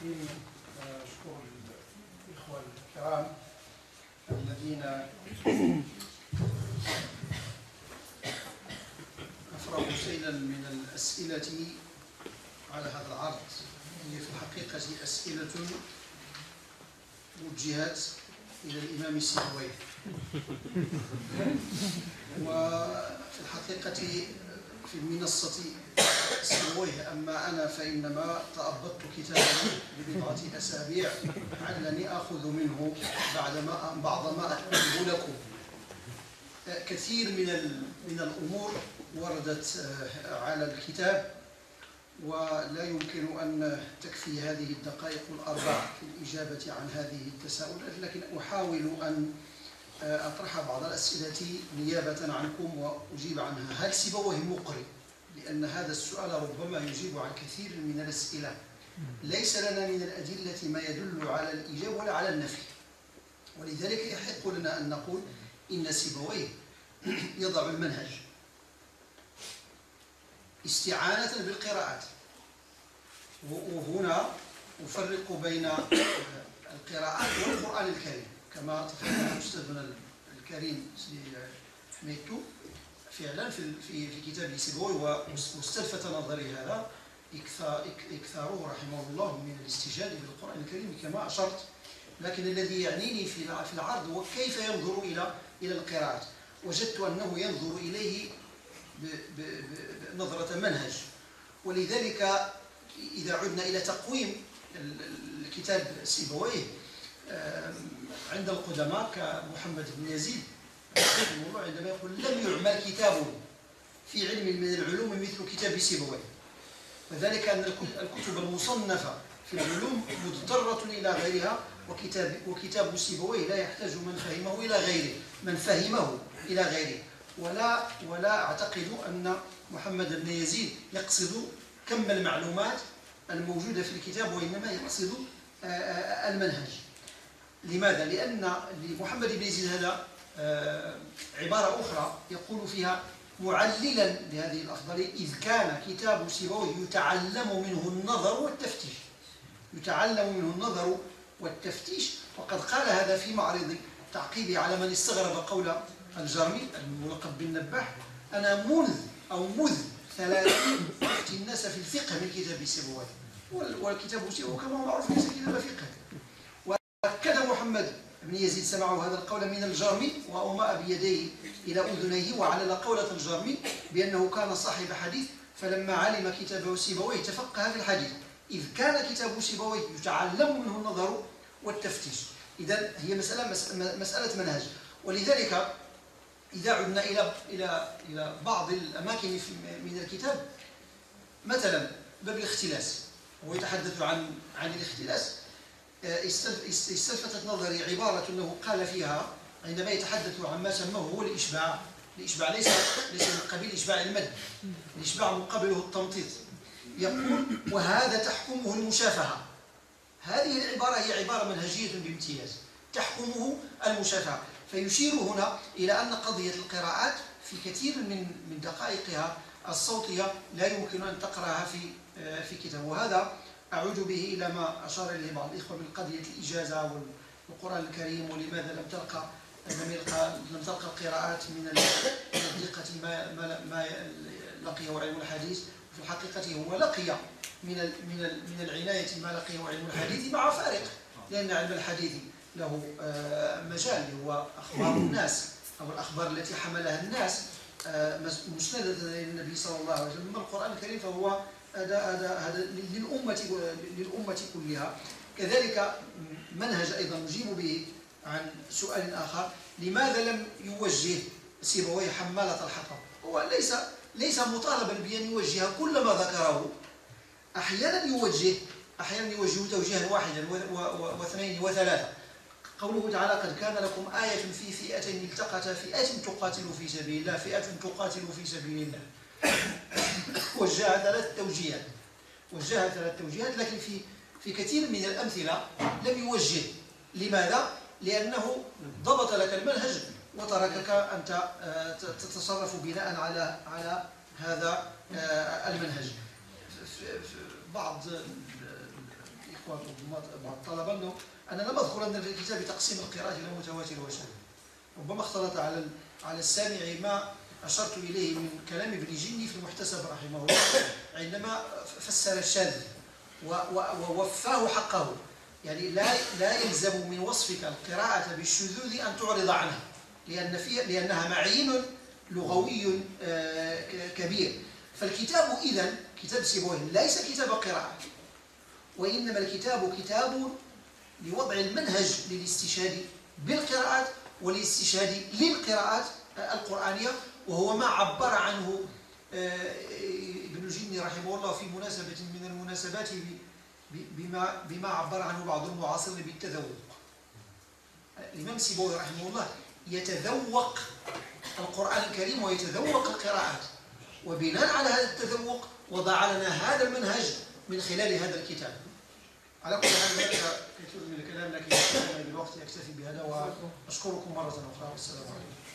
تحريم شكر الإخوة الكرام الذين أفرغوا سيلا من الأسئلة على هذا العرض. هي في الحقيقة أسئلة موجهات إلى الإمام سيبويه، وفي الحقيقة في منصة سيبويه. أما أنا فإنما تأبطت كتابي ببضعة أسابيع علني آخذ منه بعض ما أكتبه لكم. كثير من الأمور وردت على الكتاب ولا يمكن أن تكفي هذه الدقائق الأربع في الإجابة عن هذه التساؤلات، لكن أحاول أن أطرح بعض الأسئلة نيابة عنكم وأجيب عنها. هل سيبويه مقرئ؟ لأن هذا السؤال ربما يجيب عن كثير من الأسئلة. ليس لنا من الأدلة ما يدل على الإيجاب ولا على النفي، ولذلك يحق لنا أن نقول إن سيبويه يضع المنهج استعانة بالقراءات. وهنا أفرق بين القراءات والقرآن الكريم، كما تفضل أستاذنا الكريم سي حميدتو فعلا في كتابه سيبويه، واستلفت نظري هذا إكثاره رحمه الله من الاستجابة بالقرآن الكريم كما أشرت. لكن الذي يعنيني في العرض هو كيف ينظر إلى القراءات. وجدت أنه ينظر إليه بنظرة منهج، ولذلك إذا عدنا إلى تقويم الكتاب سيبويه عند القدماء كمحمد بن يزيد عندما يقول لم يعمل كتابه في علم من العلوم مثل كتاب سيبويه، وذلك أن الكتب المصنفة في العلوم مضطرة إلى غيرها، وكتاب سيبويه لا يحتاج من فهمه إلى غيره. ولا أعتقد أن محمد بن يزيد يقصد كم المعلومات الموجودة في الكتاب، وإنما يقصد المنهج. لماذا؟ لأن لمحمد بن يزيد هذا عبارة أخرى يقول فيها معللا لهذه الأفضلية: إذ كان كتاب سيبويه يتعلم منه النظر والتفتيش. وقد قال هذا في معرض تعقيبه على من استغرب قول الجرمي الملقب بالنباح: أنا منذ 30 أفتي الناس في الفقه من كتاب سيبويه. والكتاب سيبويه كما هو معروف ليس كتاب فقه. وأكد محمد بن يزيد سمعوا هذا القول من الجرمي وأومأ بيديه إلى أذنيه وعلل قولة الجرمي بأنه كان صاحب حديث، فلما علم كتاب سيبويه تفقه في الحديث. إذ كان كتاب سيبويه يتعلم منه النظر والتفتيش. إذا هي مسألة منهج. ولذلك إذا عدنا إلى بعض الأماكن من الكتاب، مثلا باب الاختلاس، هو يتحدث عن الاختلاس. استلفتت نظري عبارة أنه قال فيها عندما يتحدث عن ما سماه هو الإشباع ليس من قبيل إشباع المد، الإشباع مقابله التمطيط. يقول: وهذا تحكمه المشافهة. هذه العبارة هي عبارة منهجية بامتياز، تحكمه المشافهة. فيشير هنا إلى أن قضية القراءات في كثير من دقائقها الصوتية لا يمكن أن تقرأها في كتاب. وهذا أعود به إلى ما أشار إليه بعض الإخوة من قضية الإجازة والقرآن الكريم، ولماذا لم تلقى القراءات من الضيقة ما لقيه علم الحديث. في الحقيقة هو لقي من العناية ما لقيه علم الحديث مع فارق، لأن علم الحديث له مجال، هو أخبار الناس أو الأخبار التي حملها الناس مسندة للنبي صلى الله عليه وسلم. أما القرآن الكريم فهو هذا للأمة كلها. كذلك منهج أيضا نجيب به عن سؤال آخر: لماذا لم يوجه سيبويه حمالة الحطب؟ هو ليس مطالبا بأن يوجه كل ما ذكره، أحيانا يوجه توجيها واحدا واثنين وثلاثة. قوله تعالى: قد كان لكم آية في فئتين التقتا فئة تقاتل في سبيل الله وجه ثلاث توجيهات. لكن في كثير من الأمثلة لم يوجه. لماذا؟ لأنه ضبط لك المنهج وتركك أنت تتصرف بناء على هذا المنهج. بعض الاخوان مع الطلبه انه انا لم اذكر ان في الكتاب تقسيم القراءه الى متواتر وسند. ربما اختلط على السامع ما اشرت اليه من كلام ابن جني في المحتسب رحمه الله عندما فسر الشاذ ووفاه حقه. يعني لا يلزم من وصفك القراءه بالشذوذ ان تعرض عنها لانها معين لغوي كبير. فالكتاب إذن كتاب سيبويه ليس كتاب قراءة، وإنما الكتاب كتاب لوضع المنهج للاستشهاد بالقراءات والاستشهاد للقراءات القرآنية، وهو ما عبر عنه ابن جني رحمه الله في مناسبة من المناسبات بما عبر عنه بعض المعاصرين بالتذوق. الإمام سيبويه رحمه الله يتذوق القرآن الكريم ويتذوق القراءات، وبناء على هذا التذوق وضع لنا هذا المنهج من خلال هذا الكتاب. على كل حال كثير من الكلام، لكن الوقت يكتفي بهذا، واشكركم مرة اخرى والسلام عليكم.